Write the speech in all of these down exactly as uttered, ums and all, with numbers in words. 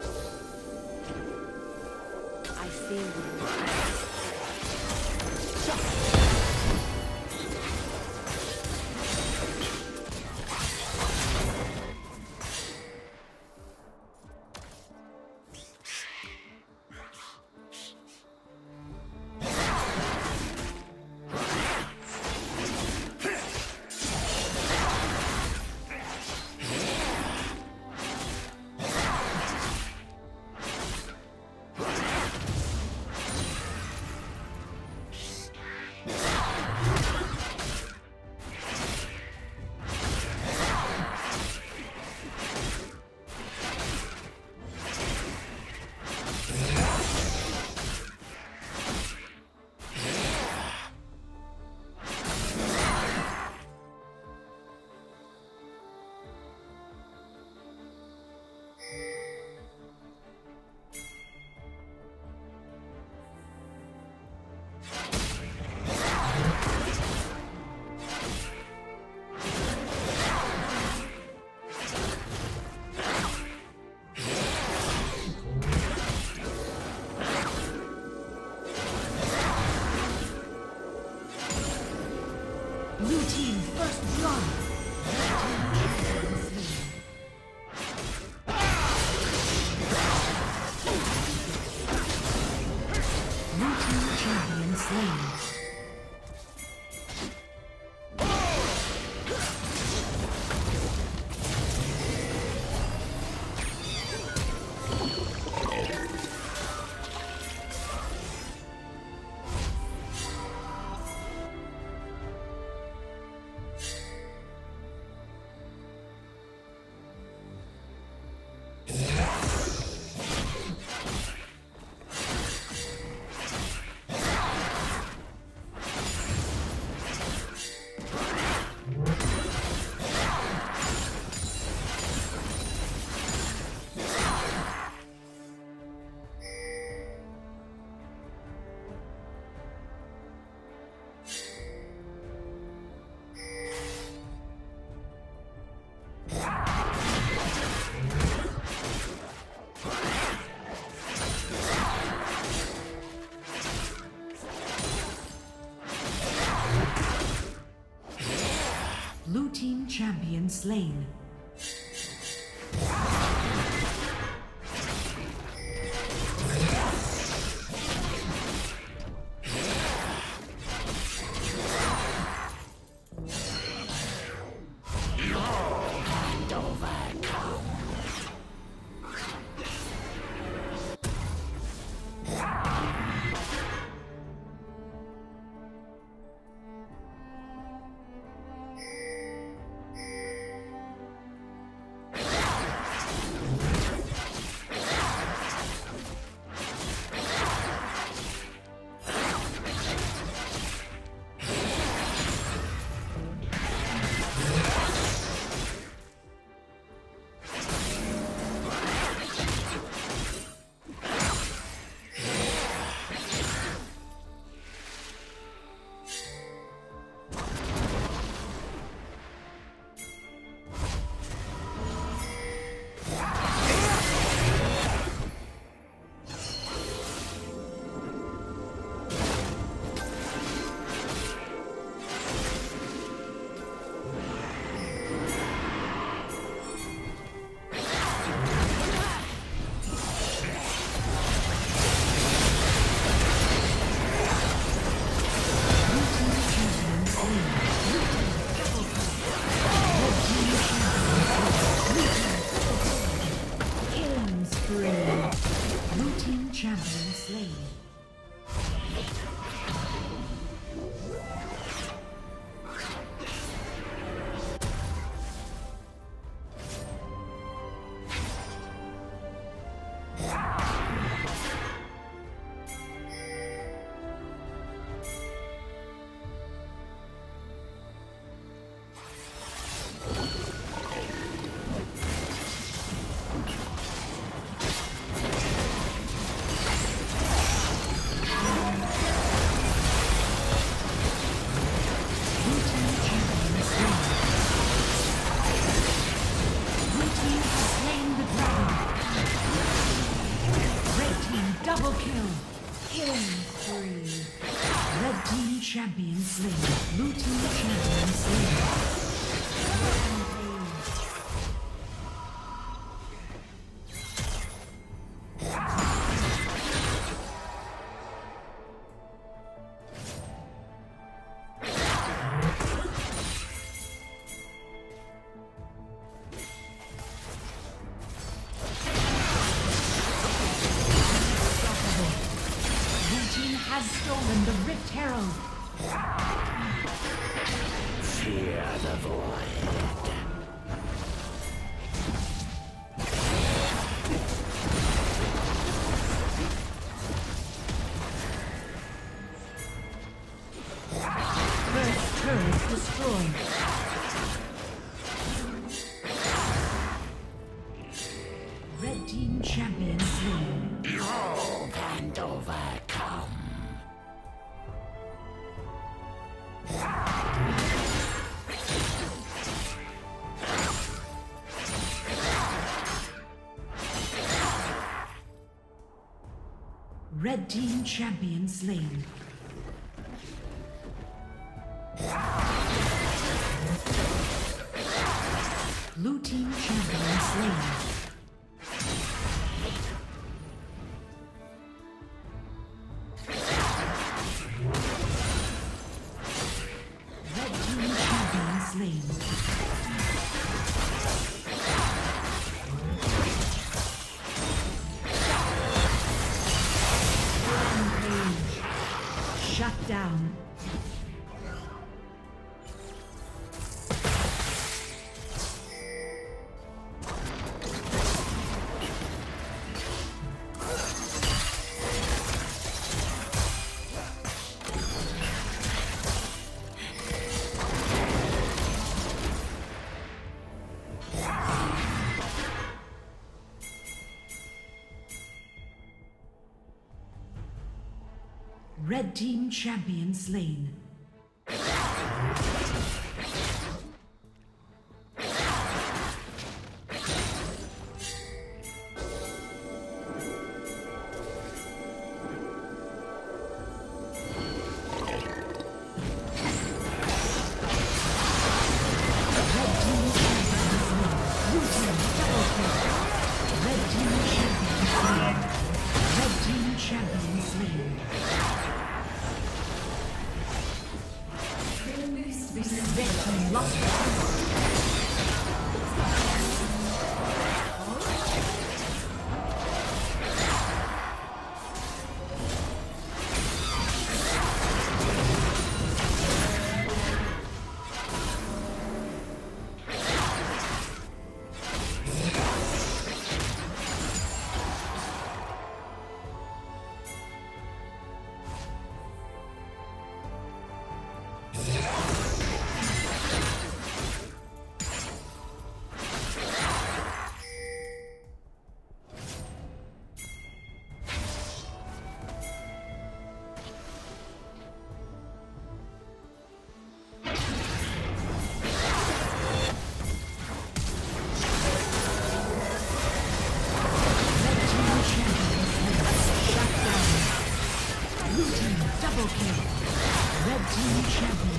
I see you. Shut up. Champion slain. Double kill. Killing spree. Red team champion slain. Blue team champion slain. Red team champion slain. Blue team champion slain. Red team champion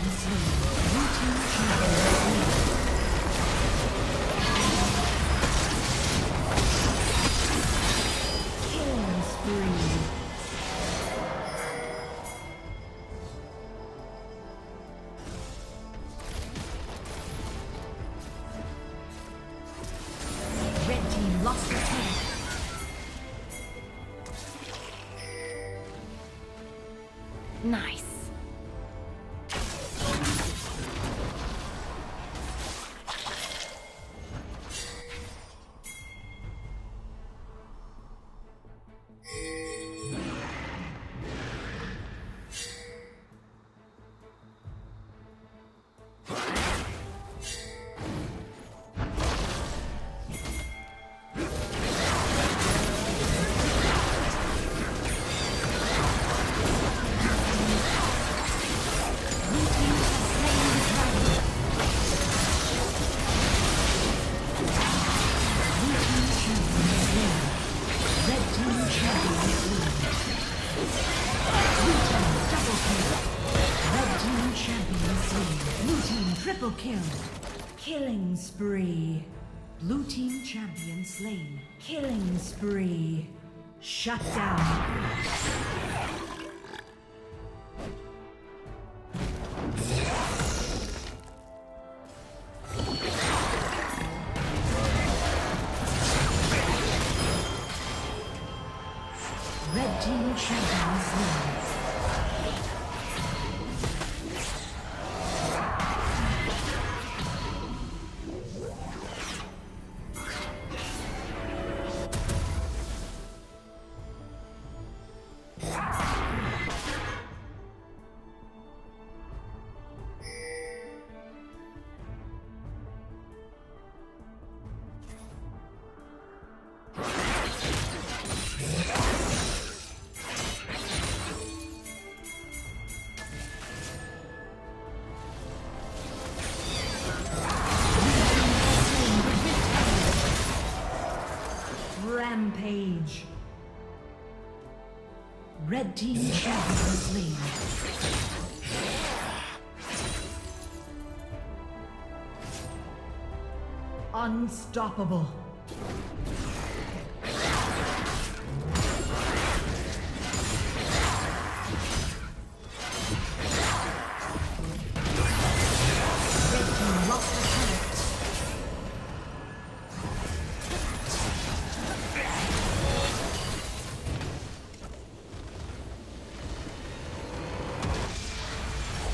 slain. Triple kill. Killing spree. Blue team champion slain. Killing spree. Shut down. Rampage. Red team champions lead. Unstoppable.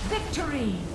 Victory!